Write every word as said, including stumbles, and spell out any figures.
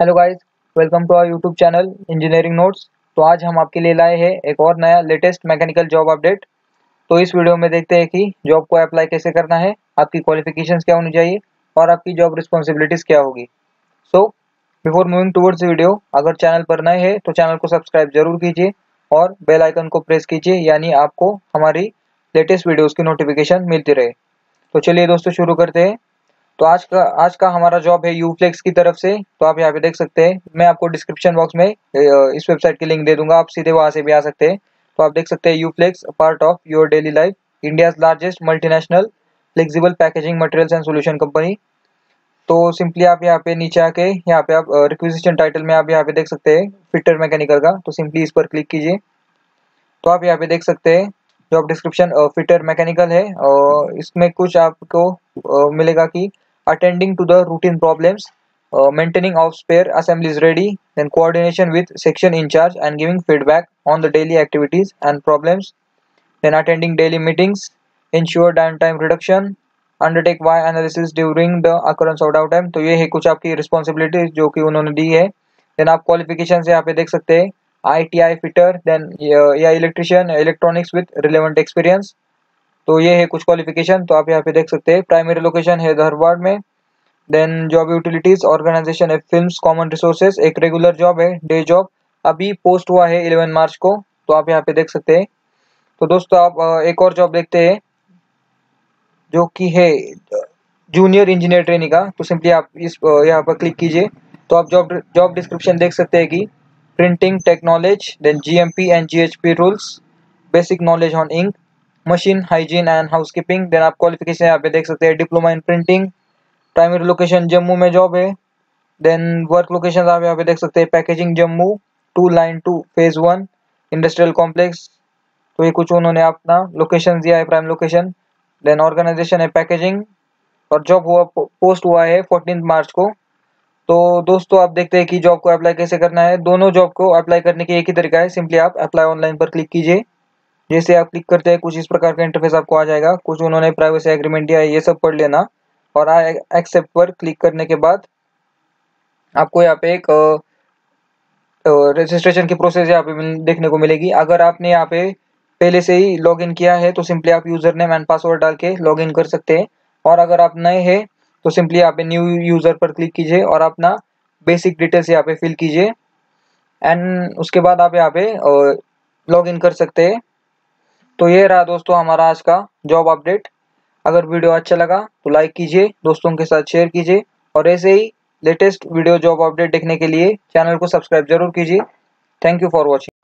Hello guys, welcome to our YouTube channel engineering notes. तो आज हम आपके लिए लाए हैं एक और नया लेटेस्ट मैकेनिकल जॉब अपडेट। तो इस वीडियो में देखते हैं कि जॉब को अप्लाई कैसे करना है, आपकी क्वालिफिकेशंस क्या होनी चाहिए और आपकी जॉब रिस्पॉन्सिबिलिटीज़ क्या होगी। So before moving towards video, अगर चैनल पर नए हैं तो चैनल को सब्सक्राइब जरूर कीजिए और बेल आइकन को प्रेस कीजिए, यानी आपको हमारी लेटेस्ट वीडियोज़ की नोटिफिकेशन मिलती रहे। तो चलिए दोस्तों शुरू करते हैं। तो आज का आज का हमारा जॉब है यूफ्लेक्स की तरफ से। तो आप यहाँ पे देख सकते हैं, मैं आपको डिस्क्रिप्शन बॉक्स में इस वेबसाइट की लिंक दे दूंगा, आप सीधे वहाँ से भी आ सकते हैं। तो आप देख सकते हैं, UFlex part of your daily life, India's largest multinational flexible packaging materials and solution company. तो सिंपली आप यहाँ पे नीचे आके यहाँ पे आप रिक्विजिशन टाइटल में आप यहाँ पे देख सकते हैं फिटर मैकेनिकल का, तो सिंपली इस पर क्लिक कीजिए। तो आप यहाँ पे देख सकते हैं जॉब डिस्क्रिप्शन फिटर मैकेनिकल है और इसमें कुछ आपको मिलेगा कि attending to the routine problems, uh, maintaining of spare assemblies ready, then coordination with section in charge and giving feedback on the daily activities and problems, then attending daily meetings, ensure downtime reduction, undertake why analysis during the occurrence of downtime। तो ये है कुछ आपकी responsibilities जो कि उन्होंने दी है। then आप qualifications यहाँ पे देख सकते हैं, I T I fitter, then या electrician electronics with relevant experience। तो ये है कुछ क्वालिफिकेशन। तो आप यहाँ पे देख सकते हैं, प्राइमरी लोकेशन है धारवाड़ में। देन जॉब यूटिलिटीज ऑर्गेनाइजेशन है फिल्म्स कॉमन रिसोर्सेज, एक रेगुलर जॉब है, डे जॉब, अभी पोस्ट हुआ है ग्यारह मार्च को। तो आप यहाँ पे देख सकते हैं। तो दोस्तों आप एक और जॉब देखते हैं जो कि है जूनियर इंजीनियर ट्रेनिंग का। तो सिंपली आप इस यहाँ पर क्लिक कीजिए। तो आप जॉब जॉब डिस्क्रिप्शन देख सकते हैं कि printing technology, then G M P and G H P rules, basic knowledge on ink, machine hygiene and housekeeping. Then आप क्वालिफिकेशन यहाँ पे देख सकते हैं, diploma in printing, primary location Jammu में जॉब है। देन वर्क लोकेशन आप यहाँ पे देख सकते हैं, packaging Jammu two line two phase one industrial complex. तो ये कुछ उन्होंने अपना लोकेशन दिया है, प्राइम लोकेशन। देन ऑर्गेनाइजेशन है पैकेजिंग और जॉब हुआ पोस्ट हुआ है फोर्टीन मार्च को। तो दोस्तों आप देखते हैं कि जॉब को अप्लाई कैसे करना है। दोनों जॉब को अप्लाई करने के एक ही तरीका है, सिंपली आप अप्लाई ऑनलाइन पर क्लिक कीजिए। जैसे आप क्लिक करते हैं कुछ इस प्रकार का इंटरफेस आपको आ जाएगा। कुछ उन्होंने प्राइवेसी एग्रीमेंट दिया है, ये सब पढ़ लेना और आई एक्सेप्ट पर क्लिक करने के बाद आपको यहाँ पे एक रजिस्ट्रेशन की प्रोसेस यहाँ पे देखने को मिलेगी। अगर आपने यहाँ पे पहले से ही लॉगिन किया है तो सिंपली आप यूज़र नेम एंड पासवर्ड डाल के लॉगिन कर सकते हैं, और अगर आप नए हैं तो सिंपली यहाँ पे न्यू यूज़र पर क्लिक कीजिए और अपना बेसिक डिटेल्स यहाँ पे फिल कीजिए एंड उसके बाद आप यहाँ पे लॉगिन कर सकते हैं। तो ये रहा दोस्तों हमारा आज का जॉब अपडेट। अगर वीडियो अच्छा लगा तो लाइक कीजिए, दोस्तों के साथ शेयर कीजिए और ऐसे ही लेटेस्ट वीडियो जॉब अपडेट देखने के लिए चैनल को सब्सक्राइब जरूर कीजिए। Thank you for watching.